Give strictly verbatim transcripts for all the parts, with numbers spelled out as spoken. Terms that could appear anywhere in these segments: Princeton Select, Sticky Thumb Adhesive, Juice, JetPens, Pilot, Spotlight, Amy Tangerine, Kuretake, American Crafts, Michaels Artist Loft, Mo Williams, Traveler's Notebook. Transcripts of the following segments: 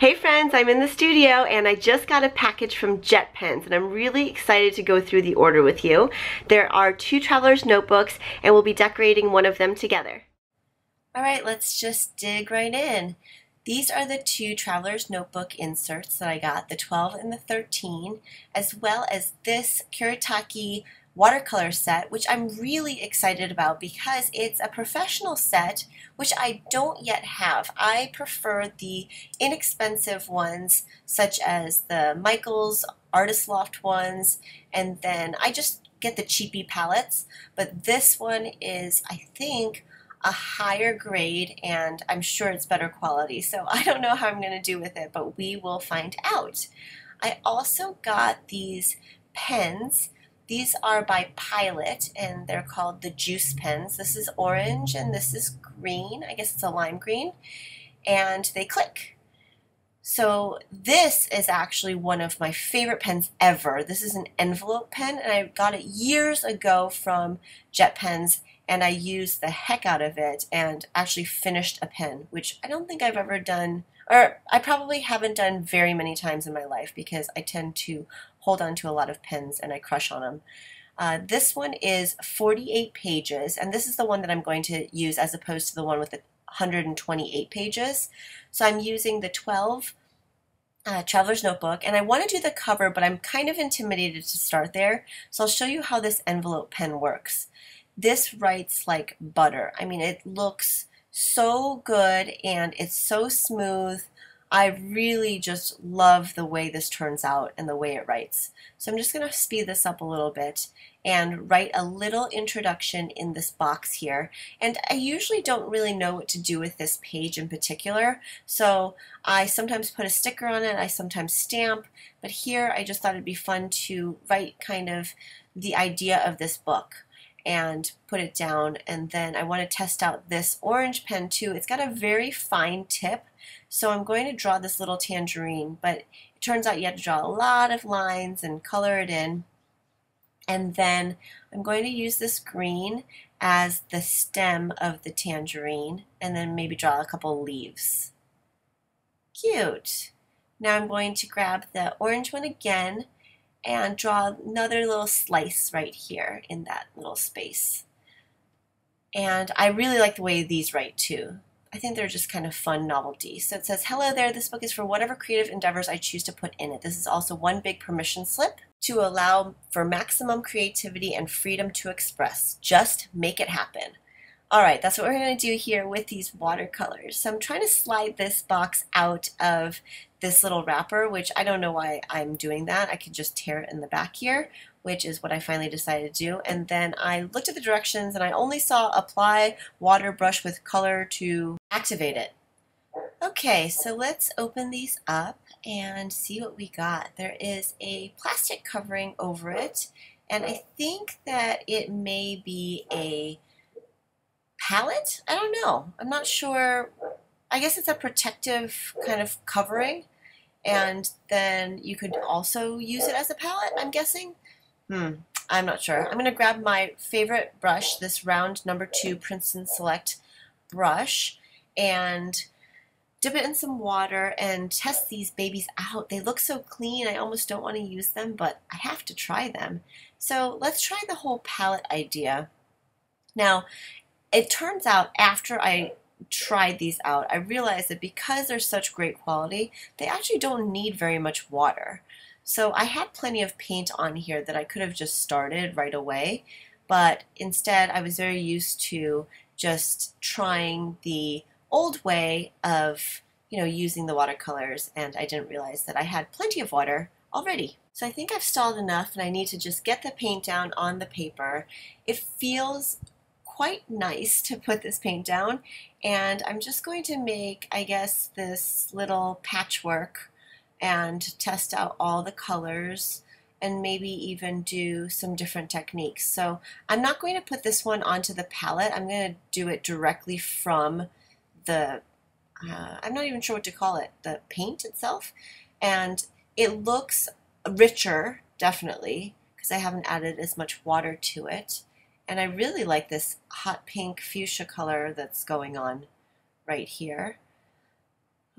Hey friends, I'm in the studio and I just got a package from JetPens and I'm really excited to go through the order with you. There are two Traveler's Notebooks and we'll be decorating one of them together. Alright, let's just dig right in. These are the two Traveler's Notebook inserts that I got, the twelve and the thirteen, as well as this Kuretake watercolor set, which I'm really excited about because it's a professional set, which I don't yet have. I prefer the inexpensive ones, such as the Michaels Artist Loft ones, and then I just get the cheapy palettes, but this one is, I think, a higher grade, and I'm sure it's better quality, so I don't know how I'm going to do with it, but we will find out. I also got these pens. These are by Pilot, and they're called the Juice pens. This is orange, and this is green. I guess it's a lime green, and they click. So this is actually one of my favorite pens ever. This is an envelope pen, and I got it years ago from JetPens, and I used the heck out of it and actually finished a pen, which I don't think I've ever done, or I probably haven't done very many times in my life because I tend to hold on to a lot of pens and I crush on them. Uh, this one is forty-eight pages, and this is the one that I'm going to use as opposed to the one with the one hundred twenty-eight pages. So I'm using the twelve uh, Traveler's Notebook, and I want to do the cover, but I'm kind of intimidated to start there. So I'll show you how this envelope pen works. This writes like butter. I mean, it looks so good and it's so smooth. I really just love the way this turns out and the way it writes. So I'm just going to speed this up a little bit and write a little introduction in this box here. And I usually don't really know what to do with this page in particular, so I sometimes put a sticker on it, I sometimes stamp, but here I just thought it'd be fun to write kind of the idea of this book and put it down. And then I want to test out this orange pen too. It's got a very fine tip, so I'm going to draw this little tangerine, but it turns out you have to draw a lot of lines and color it in. And then I'm going to use this green as the stem of the tangerine and then maybe draw a couple leaves. Cute. Now I'm going to grab the orange one again and draw another little slice right here in that little space. And I really like the way these write too. I think they're just kind of fun novelty. So it says, hello there, this book is for whatever creative endeavors I choose to put in it. This is also one big permission slip to allow for maximum creativity and freedom to express. Just make it happen. All right, that's what we're going to do here with these watercolors. So I'm trying to slide this box out of this little wrapper, which I don't know why I'm doing that. I could just tear it in the back here, which is what I finally decided to do. And then I looked at the directions and I only saw apply water brush with color to activate it. Okay, so let's open these up and see what we got. There is a plastic covering over it, and I think that it may be a palette? I don't know. I'm not sure. I guess it's a protective kind of covering, and then you could also use it as a palette, I'm guessing? Hmm. I'm not sure. I'm going to grab my favorite brush, this round number two Princeton Select brush, and dip it in some water and test these babies out. They look so clean, I almost don't want to use them, but I have to try them. So let's try the whole palette idea. Now, it turns out after I tried these out, I realized that because they're such great quality, they actually don't need very much water. So I had plenty of paint on here that I could have just started right away, but instead I was very used to just trying the old way of, you know, using the watercolors, and I didn't realize that I had plenty of water already. So I think I've stalled enough and I need to just get the paint down on the paper. It feels quite nice to put this paint down, and I'm just going to make, I guess, this little patchwork and test out all the colors and maybe even do some different techniques. So I'm not going to put this one onto the palette. I'm going to do it directly from the, uh, I'm not even sure what to call it, the paint itself, and it looks richer, definitely, because I haven't added as much water to it. And I really like this hot pink fuchsia color that's going on right here.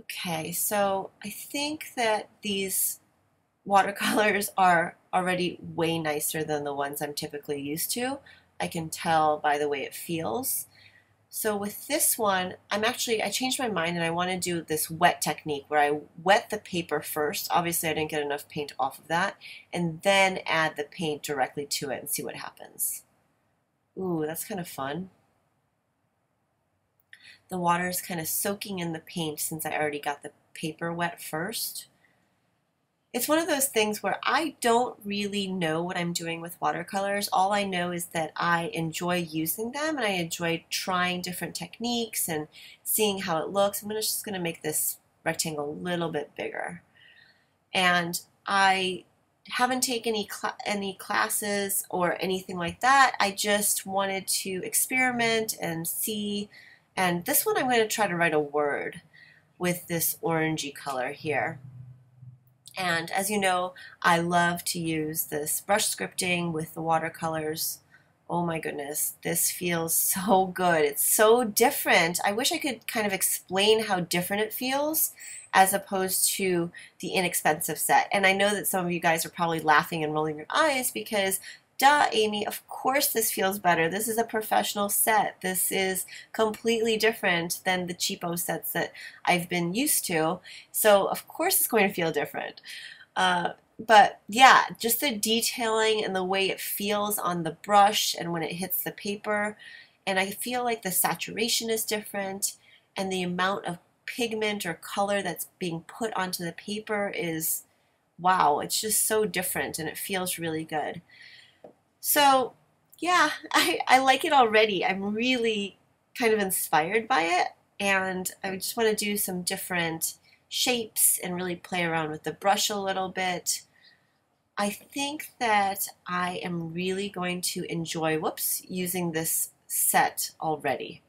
Okay, so I think that these watercolors are already way nicer than the ones I'm typically used to. I can tell by the way it feels. So with this one, I'm actually, I changed my mind and I want to do this wet technique where I wet the paper first. Obviously I didn't get enough paint off of that, and then add the paint directly to it and see what happens. Ooh, that's kind of fun. The water is kind of soaking in the paint since I already got the paper wet first. It's one of those things where I don't really know what I'm doing with watercolors. All I know is that I enjoy using them and I enjoy trying different techniques and seeing how it looks. I'm just going to make this rectangle a little bit bigger. And I haven't taken any, cl- any classes or anything like that. I just wanted to experiment and see. And this one I'm going to try to write a word with this orangey color here. And as you know, I love to use this brush scripting with the watercolors. Oh my goodness, this feels so good. It's so different. I wish I could kind of explain how different it feels as opposed to the inexpensive set. And I know that some of you guys are probably laughing and rolling your eyes because, duh, Amy, of course this feels better. This is a professional set. This is completely different than the cheapo sets that I've been used to. So of course it's going to feel different. Uh, but yeah, just the detailing and the way it feels on the brush and when it hits the paper. And I feel like the saturation is different and the amount of pigment or color that's being put onto the paper is, wow, it's just so different and it feels really good. So yeah, I, I like it already. I'm really kind of inspired by it, and I just want to do some different shapes and really play around with the brush a little bit. I think that I am really going to enjoy, whoops, using this set already.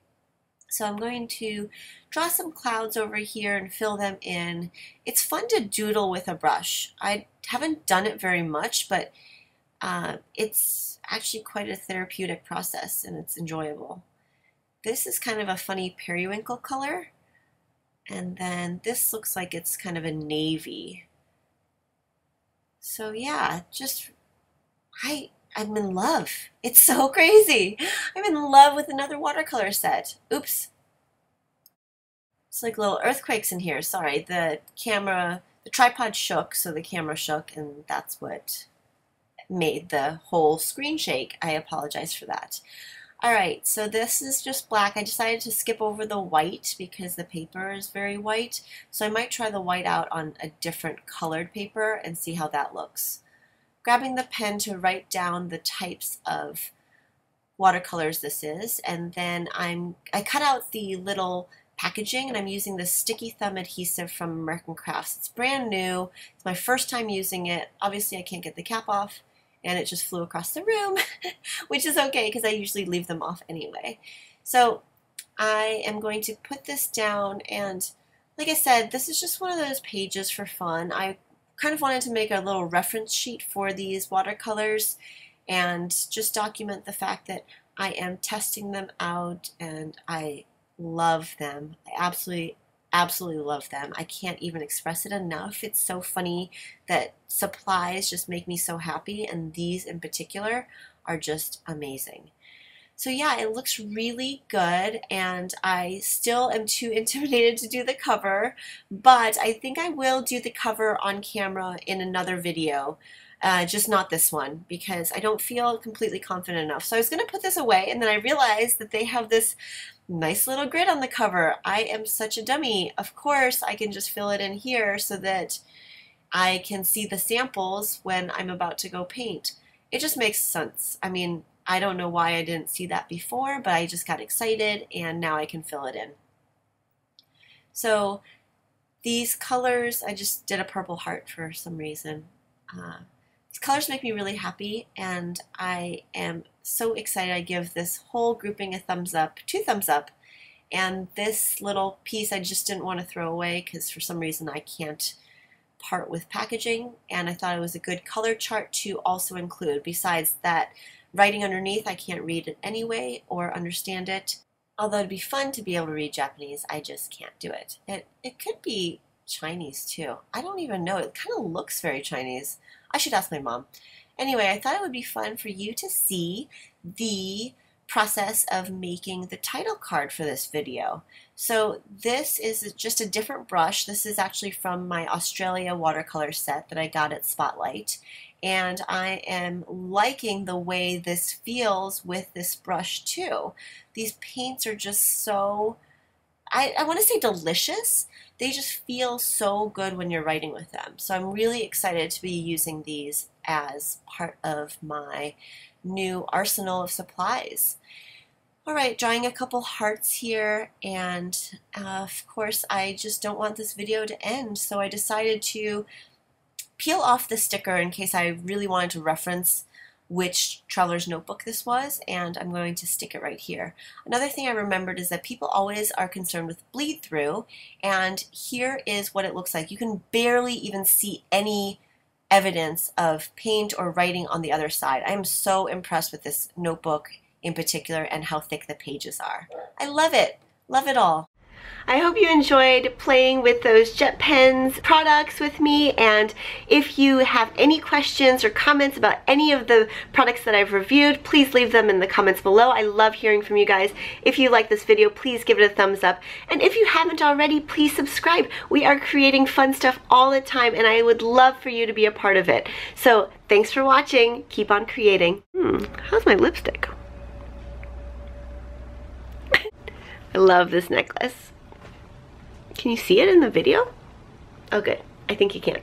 So I'm going to draw some clouds over here and fill them in. It's fun to doodle with a brush. I haven't done it very much, but Uh, it's actually quite a therapeutic process and it's enjoyable. This is kind of a funny periwinkle color, and then this looks like it's kind of a navy. So yeah, just I, I'm in love. It's so crazy. I'm in love with another watercolor set. Oops. It's like little earthquakes in here. Sorry, the camera, the tripod shook, so the camera shook, and that's what made the whole screen shake. I apologize for that. Alright, so this is just black. I decided to skip over the white because the paper is very white, so I might try the white out on a different colored paper and see how that looks. Grabbing the pen to write down the types of watercolors this is, and then I'm I cut out the little packaging, and I'm using the Sticky Thumb Adhesive from American Crafts. It's brand new. It's my first time using it. Obviously I can't get the cap off, and it just flew across the room, which is okay because I usually leave them off anyway. So I am going to put this down, and like I said, this is just one of those pages for fun. I kind of wanted to make a little reference sheet for these watercolors and just document the fact that I am testing them out and I love them. I absolutely, absolutely love them. I can't even express it enough. It's so funny that supplies just make me so happy, and these in particular are just amazing. So yeah, it looks really good, and I still am too intimidated to do the cover, but I think I will do the cover on camera in another video. Uh, just not this one, because I don't feel completely confident enough. So I was going to put this away, and then I realized that they have this nice little grid on the cover. I am such a dummy. Of course, I can just fill it in here so that I can see the samples when I'm about to go paint. It just makes sense. I mean, I don't know why I didn't see that before, but I just got excited, and now I can fill it in. So these colors, I just did a purple heart for some reason. Uh, These colors make me really happy, and I am so excited. I give this whole grouping a thumbs up, two thumbs up, and this little piece I just didn't want to throw away because for some reason I can't part with packaging, and I thought it was a good color chart to also include. Besides that, writing underneath, I can't read it anyway or understand it. although it'd be fun to be able to read Japanese, I just can't do it. It, it could be Chinese too. I don't even know. It kind of looks very Chinese. I should ask my mom. Anyway, I thought it would be fun for you to see the process of making the title card for this video. So this is just a different brush. This is actually from my Australia watercolor set that I got at Spotlight, and I am liking the way this feels with this brush too. These paints are just so, I, I want to say delicious. They just feel so good when you're writing with them. So I'm really excited to be using these as part of my new arsenal of supplies. All right, drawing a couple hearts here, and uh, of course I just don't want this video to end, so I decided to peel off the sticker in case I really wanted to reference which Traveler's Notebook this was, and I'm going to stick it right here. Another thing I remembered is that people always are concerned with bleed through, and here is what it looks like. You can barely even see any evidence of paint or writing on the other side. I am so impressed with this notebook in particular and how thick the pages are. I love it. Love it all. I hope you enjoyed playing with those JetPens products with me, and if you have any questions or comments about any of the products that I've reviewed, please leave them in the comments below. I love hearing from you guys. If you like this video, please give it a thumbs up, and if you haven't already, please subscribe. We are creating fun stuff all the time, and I would love for you to be a part of it. So thanks for watching. Keep on creating. Hmm, how's my lipstick? I love this necklace. Can you see it in the video? Oh good, I think you can.